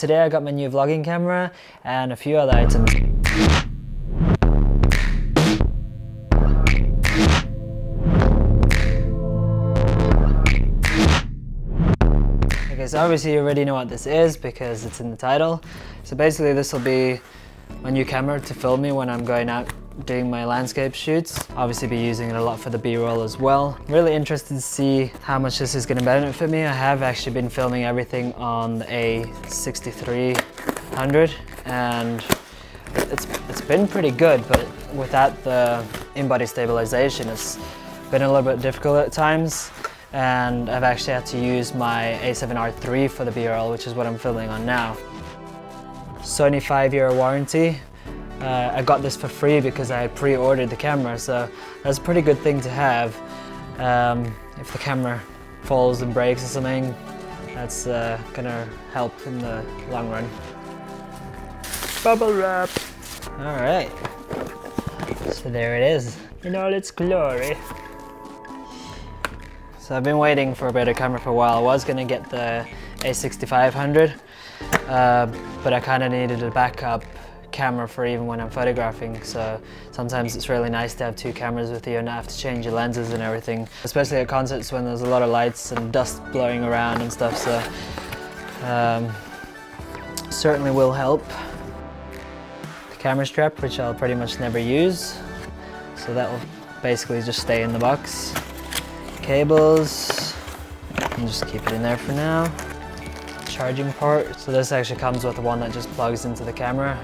Today I got my new vlogging camera and a few other items. Okay, so obviously you already know what this is because it's in the title. So basically this will be my new camera to film me when I'm going out doing my landscape shoots. Obviously be using it a lot for the B-roll as well. Really interested to see how much this is going to benefit me. I have actually been filming everything on the A6300 and it's been pretty good, but without the in-body stabilization it's been a little bit difficult at times, and I've actually had to use my A7R III for the B-roll, which is what I'm filming on now. Sony 5-year warranty. I got this for free because I had pre-ordered the camera, so that's a pretty good thing to have. If the camera falls and breaks or something, that's gonna help in the long run. Bubble wrap! Alright, so there it is in all its glory. So I've been waiting for a better camera for a while. I was gonna get the A6500, but I kinda needed a backup camera for even when I'm photographing, so sometimes it's really nice to have two cameras with you and not have to change your lenses and everything, especially at concerts when there's a lot of lights and dust blowing around and stuff, so certainly will help. The camera strap, which I'll pretty much never use, so that will basically just stay in the box. Cables, and just keep it in there for now. Charging port, so this actually comes with the one that just plugs into the camera,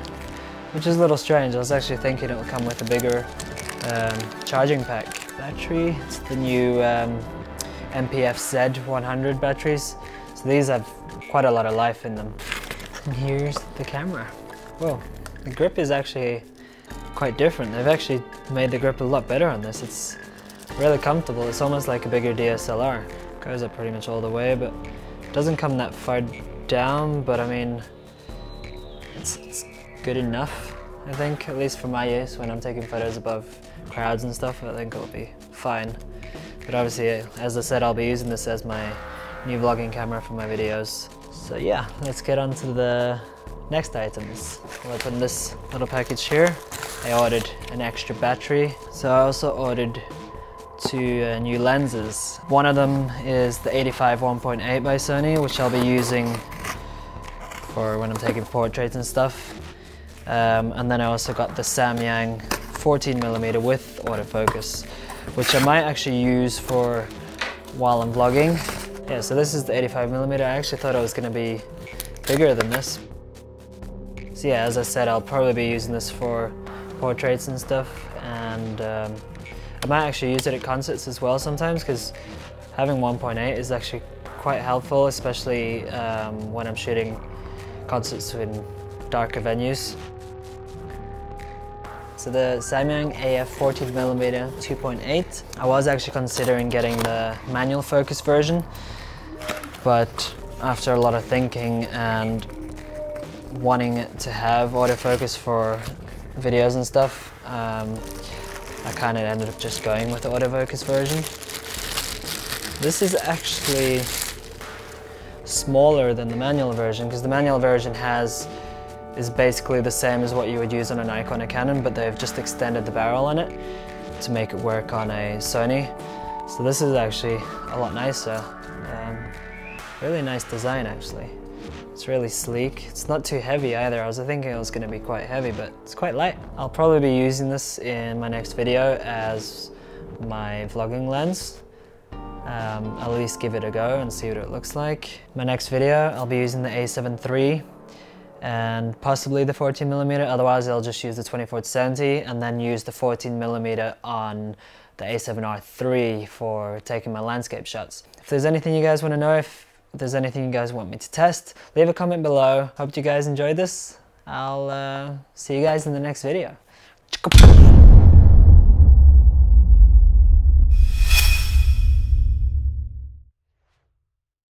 which is a little strange. I was actually thinking it would come with a bigger charging pack. Battery, it's the new MPF Z100 batteries. So these have quite a lot of life in them. And here's the camera. Whoa, the grip is actually quite different. They've actually made the grip a lot better on this. It's really comfortable. It's almost like a bigger DSLR. Goes up pretty much all the way, but it doesn't come that far down, but I mean, it's good enough, I think, at least for my use when I'm taking photos above crowds and stuff. I think it'll be fine, but obviously, as I said, I'll be using this as my new vlogging camera for my videos. So yeah, let's get on to the next items. I'll open this little package here. I ordered an extra battery, so I also ordered two new lenses. One of them is the 85 1.8 by Sony, which I'll be using for when I'm taking portraits and stuff. And then I also got the Samyang 14mm with autofocus, which I might actually use for while I'm vlogging. Yeah, so this is the 85mm. I actually thought it was going to be bigger than this. So yeah, as I said, I'll probably be using this for portraits and stuff, and I might actually use it at concerts as well sometimes, because having 1.8 is actually quite helpful, especially when I'm shooting concerts in darker venues. So the Samyang AF 14mm 2.8. I was actually considering getting the manual focus version, but after a lot of thinking and wanting it to have autofocus for videos and stuff, I kind of ended up just going with the autofocus version. This is actually smaller than the manual version, because the manual version is basically the same as what you would use on a Nikon or Canon, but they've just extended the barrel on it to make it work on a Sony. So this is actually a lot nicer. Really nice design actually. It's really sleek. It's not too heavy either. I was thinking it was going to be quite heavy, but it's quite light. I'll probably be using this in my next video as my vlogging lens. I'll at least give it a go and see what it looks like. My next video, I'll be using the A7 III and possibly the 14mm, otherwise I'll just use the 24-70 and then use the 14mm on the A7R III for taking my landscape shots. If there's anything you guys want to know, if there's anything you guys want me to test, leave a comment below. Hope you guys enjoyed this. I'll see you guys in the next video.